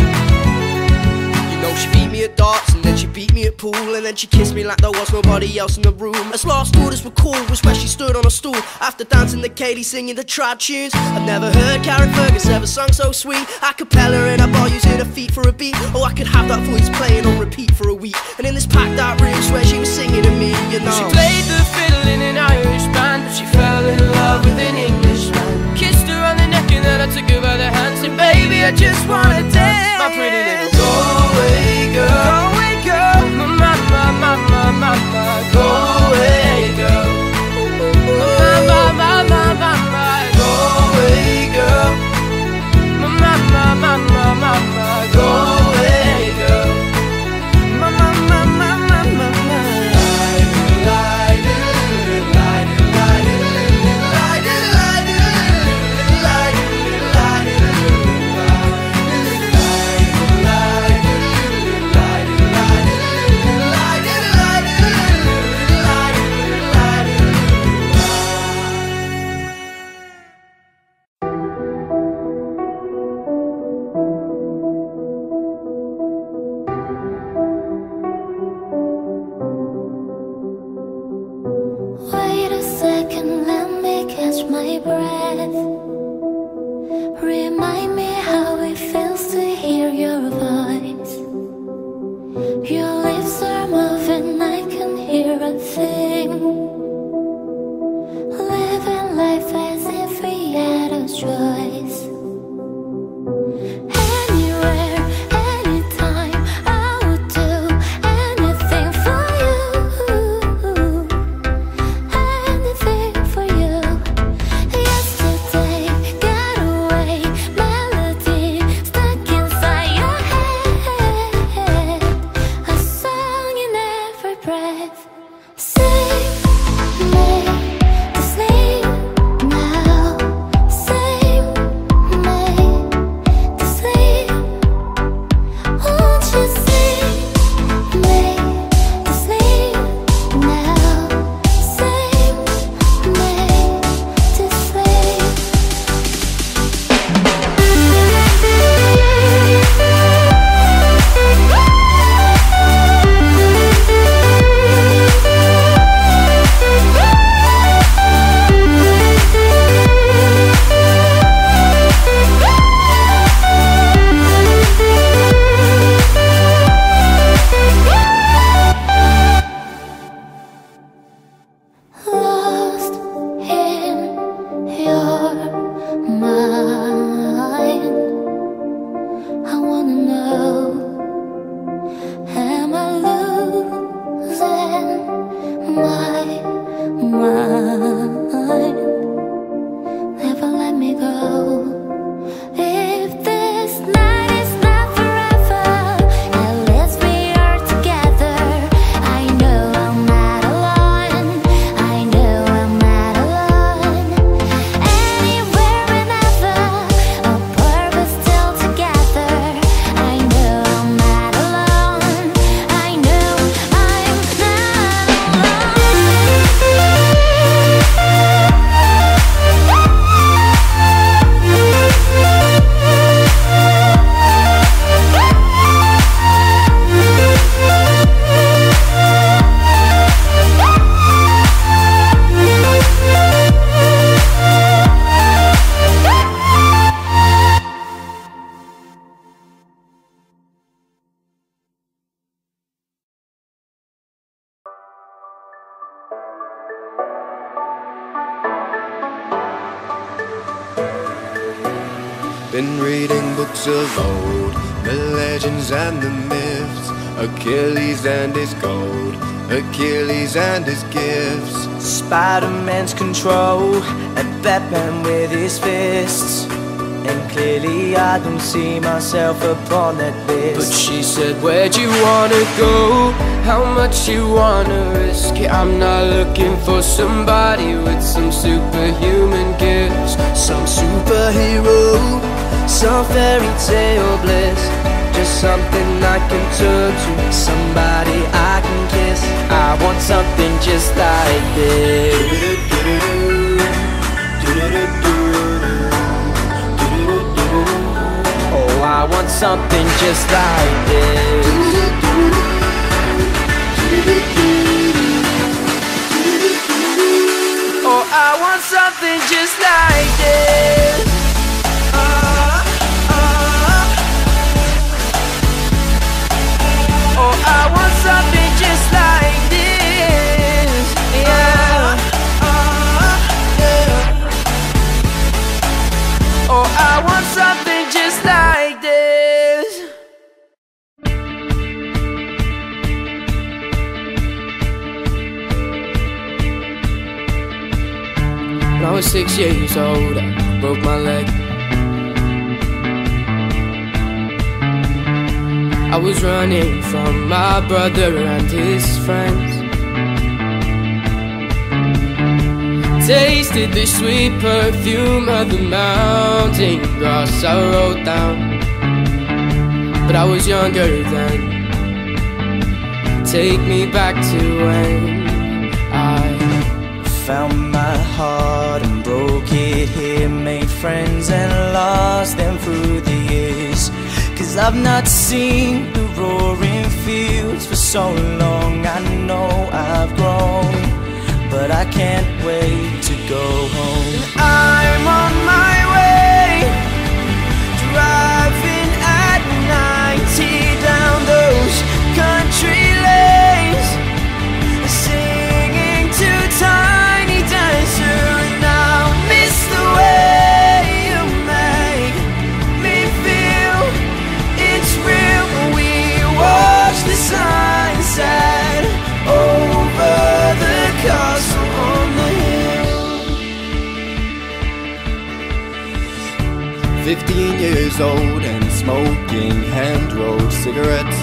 You know she beat me at darts and then she beat me at pool, and then she kissed me like there was nobody else in the room. As last orders were called was where she stood on a stool, after dancing the Katie singing the trad tunes. I've never heard Karen Fergus ever sung so sweet. A cappella in a bar using her feet for a beat. Oh, I could have that voice playing on repeat for a week. And in this packed out room, swear she was singing to me, you know. She played the fiddle in an Irish band, but she fell in love with an Englishman. Kissed her on the neck and then I took her by the hand. Said, baby, I just wanna dance. My pretty little Galway girl, my Galway girl, my Galway girl, my Galway girl, been reading books of old, the legends and the myths, Achilles and his gold, Achilles and his gifts, Spider-Man's control, and Batman with his fists. And clearly I don't see myself upon that list. But she said, where'd you wanna go? How much you wanna risk it? I'm not looking for somebody with some superhuman gifts, some superhero, some fairy tale bliss, just something I can turn to, somebody I can kiss. I want something just like this. Oh, I want something just like this. Oh, I want something just like this. I want something just like this. Yeah. Yeah. Oh, I want something just like this. When I was 6 years old, I broke my leg. I was running from my brother and his friends. Tasted the sweet perfume of the mountain grass I rolled down. But I was younger then. Take me back to when I found my heart and broke it here. Made friends and lost them through the years. Cause I've not seen the roaring fields for so long. I know I've grown, but I can't wait to go home. I'm on my way, driving at 90 down those country lanes, singing to Tiny Dancer, and I'll miss the way you make me feel. It's real, we watch the sunset over the castle on the hill. 15 years old and smoking hand-rolled cigarettes,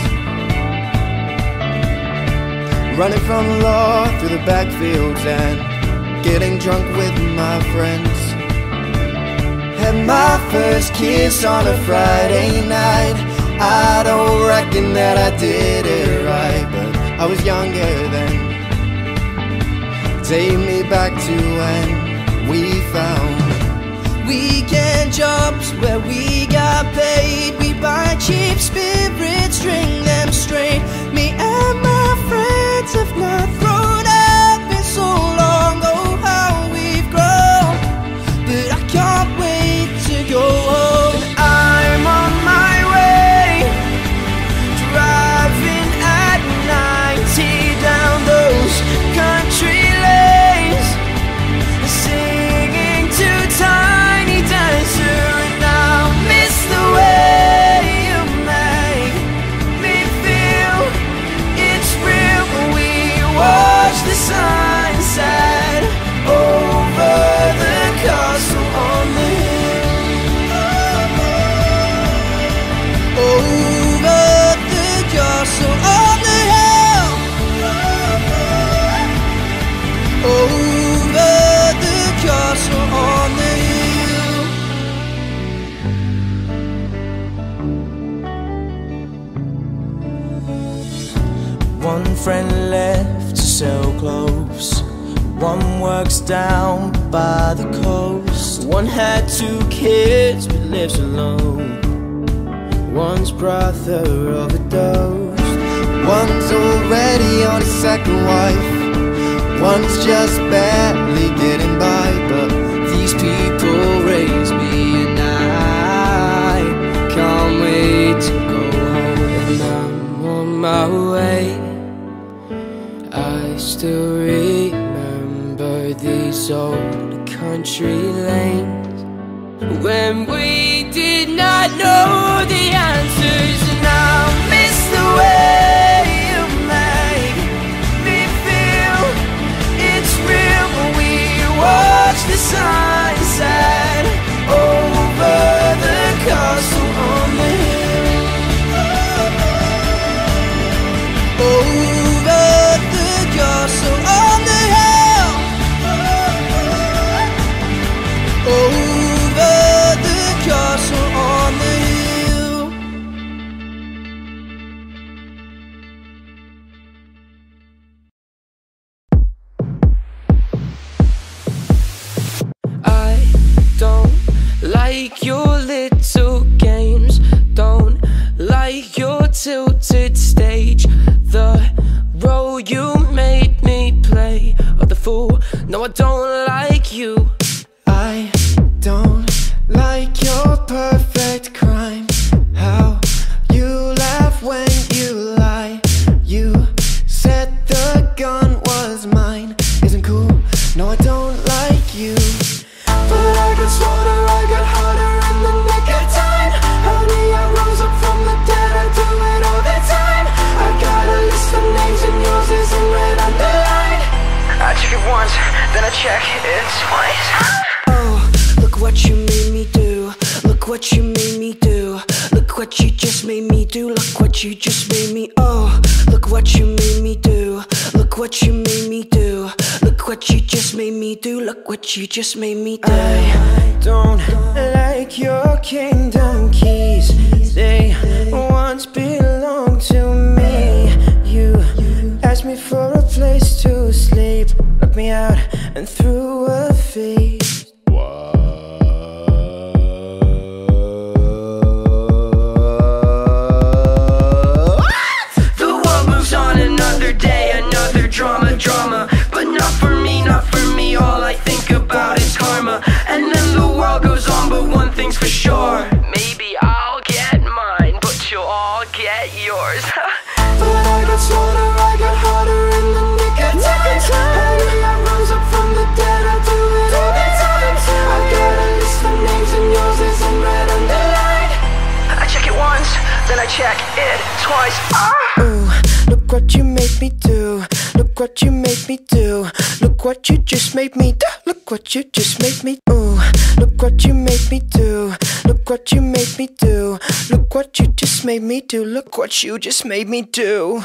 running from the law through the backfields and getting drunk with my friends. Had my first kiss on a Friday night. I don't reckon that I did it right, but I was younger then. Take me back to when we found weekend jobs where we got paid. We buy cheap spirits, drink them straight. Me and my friends have not grown up in so long. Oh, how we've grown, but I can't wait to go home. I'm on my driving at 90 down those country lanes, singing to Tiny Dancer, and I'll miss the way you make me feel. It's real when we watch the sunset over the castle on the hill. Oh, so on the hill, over the castle on the hill. One friend left to sell clothes, one works down by the coast, one had 2 kids but lives alone, one's brother overdosed. One's already on his second wife, one's just barely getting by. But these people raise me and I can't wait to go home. And I'm on my way, I still remember these old country lanes when we did did not know the answers, and I'll miss the way you made me feel. It's real when we watch the sunset over the castle on the hill, over the castle on the hill, over the castle on the hill. I don't like your little games, don't like your tilted stage, the role you made me play of the fool. No, I don't like you. I don't like your perfect crime, how you laugh when you lie. You said the gun was mine, isn't cool. No, I don't like you. But I got smarter, I got harder in the nick of time. Honey, I rose up from the dead, I do it all the time. I got a list of names and yours is in red underline. I check it once, then I check it twice. Oh, look what you made me do, look what you made me do, look what you just made me do, look what you just made me. Oh, look what you made me do, look what you made me do, look what you just made me do, look what you just made me do. I don't like your kingdom keys, they once belonged to me. You asked me for a place to sleep, locked me out and threw a feast. Drama, drama, but not for me, not for me. All I think about is karma. And then the world goes on, but one thing's for sure. Maybe I'll get mine, but you'll all get yours. But I got smarter, I got harder in the nick of time. Honey, I rose up from the dead, I do it all the time. I got a list of names and yours is in red underline. I check it once, then I check it twice. Ooh, look what you made me do, look what you made me do, look what you just made me do, look what you just made me. Ooh, look what you made me do, look what you made me do, look what you just made me do, look what you just made me do.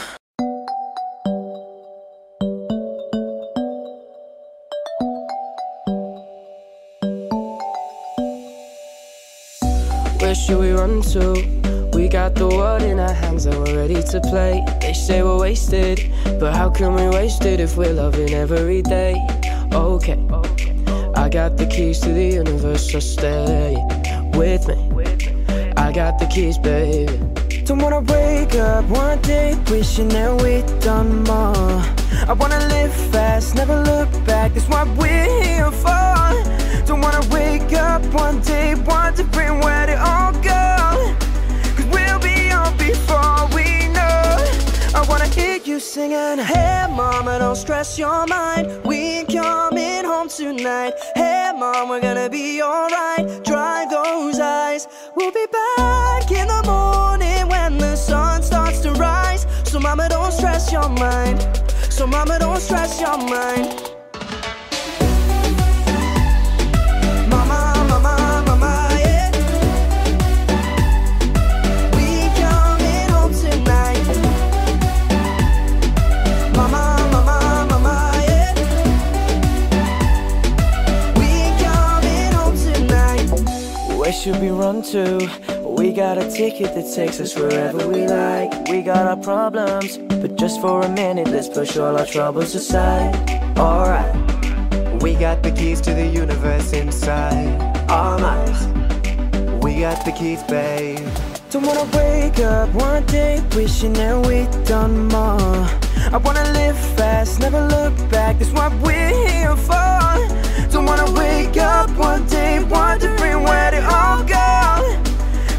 Where should we run to? We got the world in our hands and we're ready to play. They say we're wasted, but how can we waste it if we're loving every day? Okay, I got the keys to the universe, so stay with me. I got the keys, baby. Don't wanna wake up one day wishing that we'd done more. I wanna live fast, never look back, that's what we're here for. Don't wanna wake up one day wondering where they all go. Before we know, I wanna hear you singing. Hey mama, don't stress your mind, we ain't coming home tonight. Hey mom, we're gonna be alright, dry those eyes. We'll be back in the morning when the sun starts to rise. So mama, don't stress your mind, so mama, don't stress your mind. Should we run to? We got a ticket that takes us wherever we like. We got our problems, but just for a minute, let's push all our troubles aside. Alright, we got the keys to the universe inside our minds. We got the keys, babe. Don't wanna wake up one day wishing that we'd done more. I wanna live fast, never look back, that's what we're here for. Don't wanna wake up one day wondering where they all go.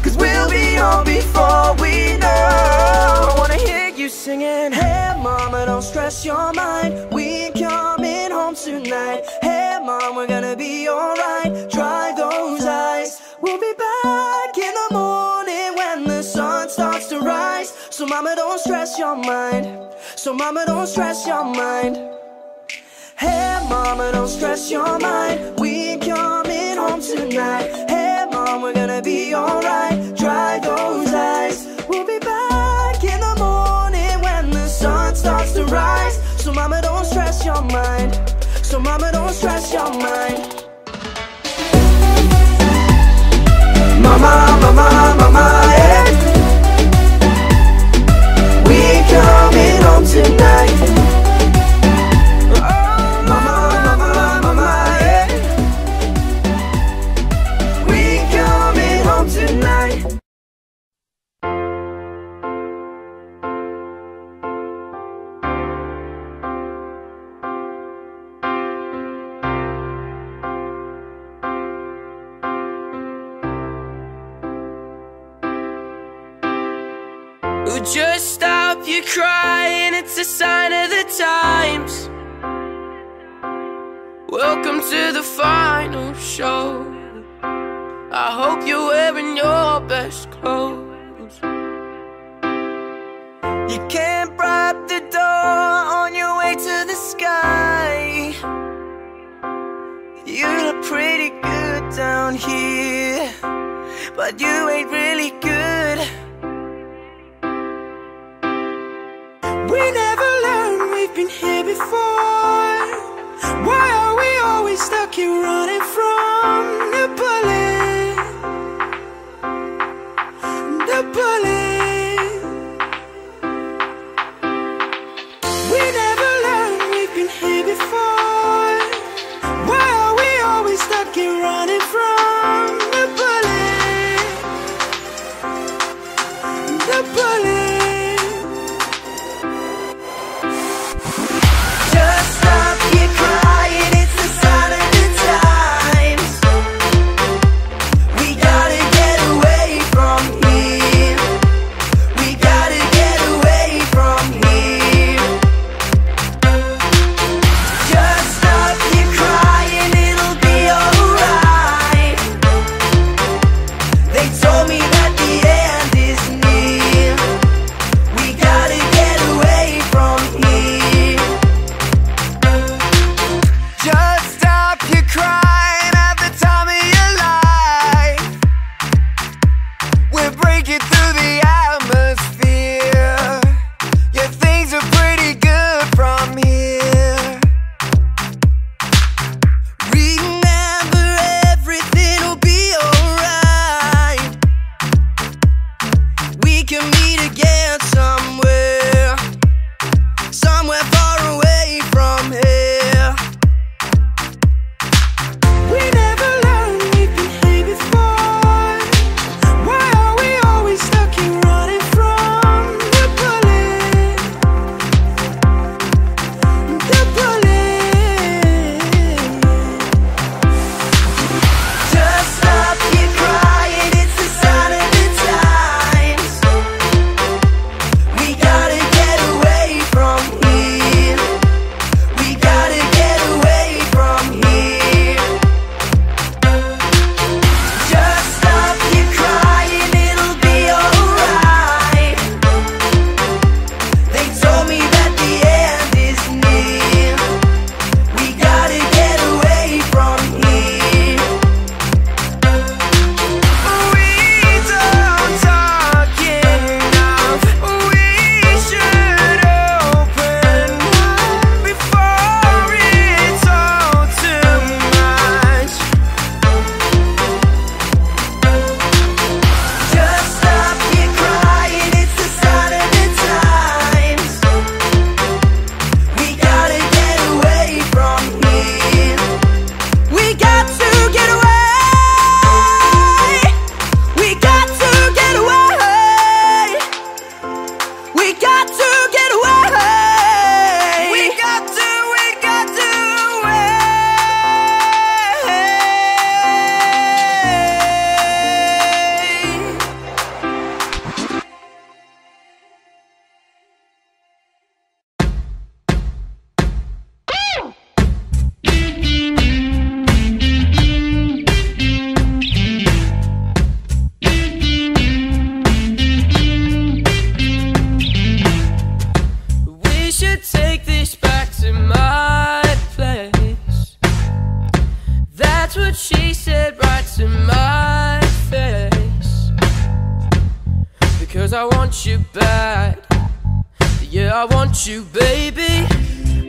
Cause we'll be on before we know. I wanna hear you singing. Hey mama, don't stress your mind, we ain't coming home tonight. Hey mom, we're gonna be alright, dry those eyes. We'll be back in the mama, don't stress your mind. So mama, don't stress your mind. Hey mama, don't stress your mind. We coming home tonight. Hey mom, we're gonna be alright. Dry those eyes. We'll be back in the morning when the sun starts to rise. So mama, don't stress your mind. So mama, don't stress your mind. Mama, mama, mama, yeah. We coming home tonight. Oh, mama, mama, mama, yeah. We coming home tonight. Just stop your crying, it's a sign of the times. Welcome to the final show. I hope you're wearing your best clothes. You can't bribe the door on your way to the sky. You look pretty good down here, but you ain't really good. We never learn, we've been here before. Why are we always stuck here running from the bullet? The bullet. We never learn, we've been here before. Why are we always stuck here running from the bullet? The bullet. Yes. want you bad. Yeah, I want you, baby.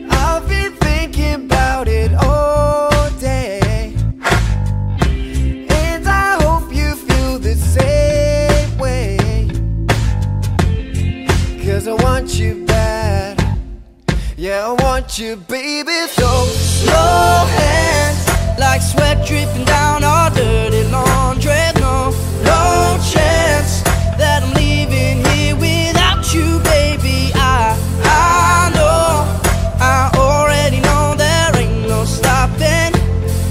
I've been thinking about it all day, and I hope you feel the same way, 'cause I want you bad. Yeah, I want you, baby. So slow hands, like sweat dripping down our dirty laundry. No, no chance that I'm leaving here without you, baby. I know, I already know there ain't no stopping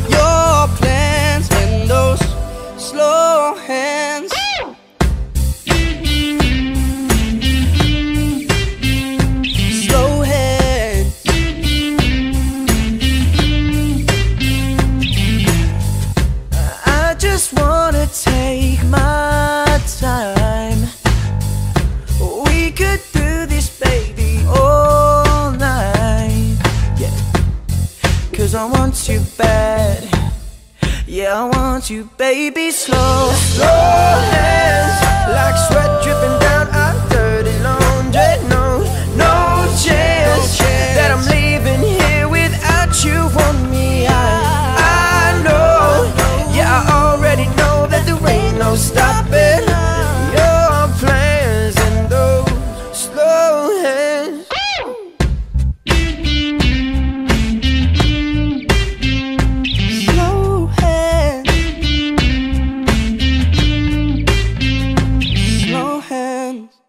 your plans and those slow hands. Slow hands. I just wanna take my time. We could do this, baby, all night. Yeah, 'cause I want you bad. Yeah, I want you, baby. Slow, slow hands, like sweat dripping down our dirty laundry. No, no chance that I'm leaving here without you on me. I know, yeah, I already know that there ain't no stopping your plans and those slow hands. Slow hands. Slow hands.